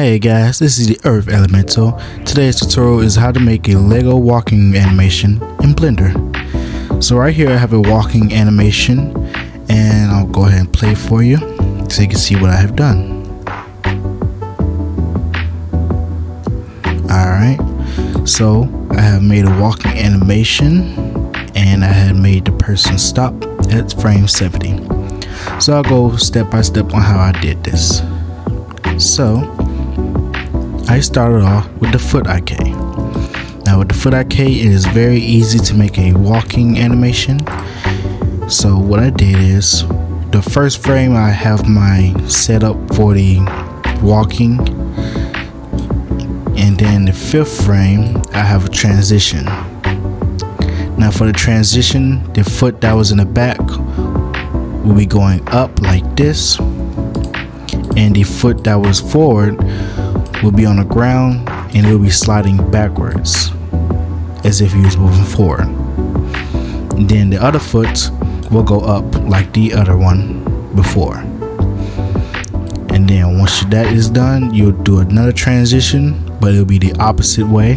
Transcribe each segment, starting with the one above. Hey guys, this is the Earth Elemental. Today's tutorial is how to make a Lego walking animation in Blender. So right here I have a walking animation and I'll go ahead and play for you so you can see what I have done. Alright, so I have made a walking animation and I had made the person stop at frame 70. So I'll go step by step on how I did this. So I started off with the foot IK. Now with the foot IK it is very easy to make a walking animation. So what I did is the first frame I have my setup for the walking, and then the fifth frame I have a transition. Now for the transition, the foot that was in the back will be going up like this, and the foot that was forward will be on the ground and it will be sliding backwards as if he was moving forward. And then the other foot will go up like the other one before. And then once that is done, you'll do another transition, but it'll be the opposite way.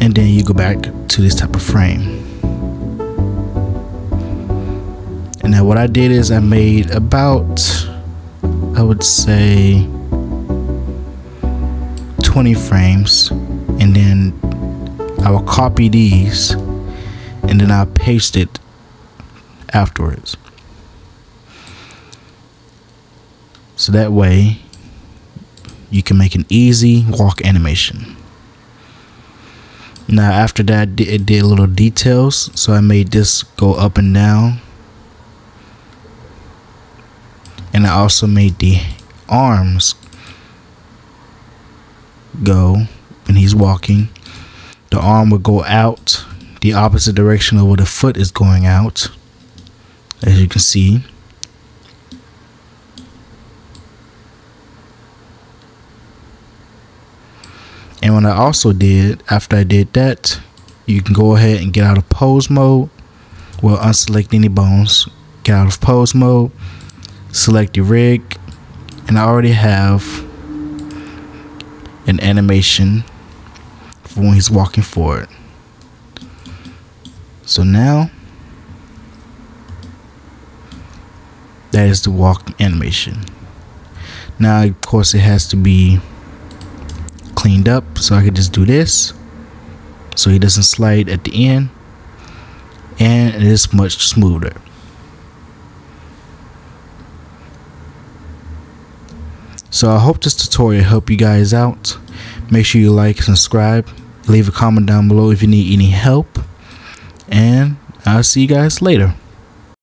And then you go back to this type of frame. And now what I did is I made about, I would say, 20 frames, and then I will copy these and then I'll paste it afterwards. So that way you can make an easy walk animation. Now after that I did little details, so I made this go up and down. And I also made the arms go when he's walking. The arm will go out the opposite direction of where the foot is going out, as you can see. And what I also did after I did that, you can go ahead and get out of pose mode. Well, unselect any bones, get out of pose mode. Select the rig, and I already have an animation for when he's walking forward. So now that is the walk animation. Now of course it has to be cleaned up, so I could just do this so he doesn't slide at the end, and it is much smoother. So I hope this tutorial helped you guys out. Make sure you like, subscribe, leave a comment down below if you need any help, and I'll see you guys later.